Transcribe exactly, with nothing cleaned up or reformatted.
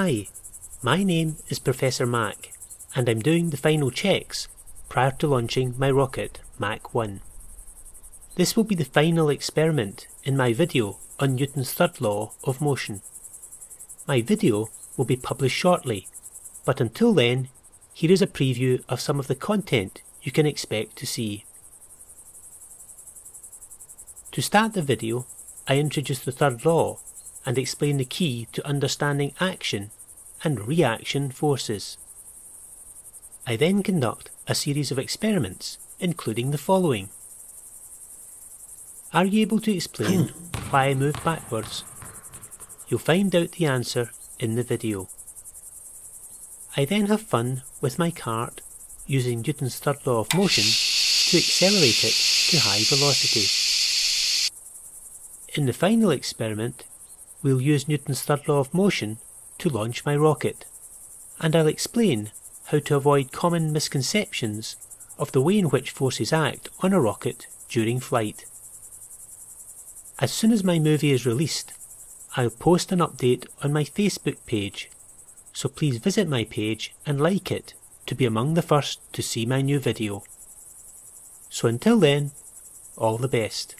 Hi, my name is Professor Mac, and I'm doing the final checks prior to launching my rocket Mach one. This will be the final experiment in my video on Newton's third law of motion. My video will be published shortly, but until then, here is a preview of some of the content you can expect to see. To start the video, I introduce the third law and explain the key to understanding action and reaction forces. I then conduct a series of experiments, including the following. Are you able to explain why I move backwards? You'll find out the answer in the video. I then have fun with my cart using Newton's third law of motion to accelerate it to high velocity. In the final experiment, we'll use Newton's third law of motion to launch my rocket, and I'll explain how to avoid common misconceptions of the way in which forces act on a rocket during flight. As soon as my movie is released, I'll post an update on my Facebook page, so please visit my page and like it to be among the first to see my new video. So until then, all the best.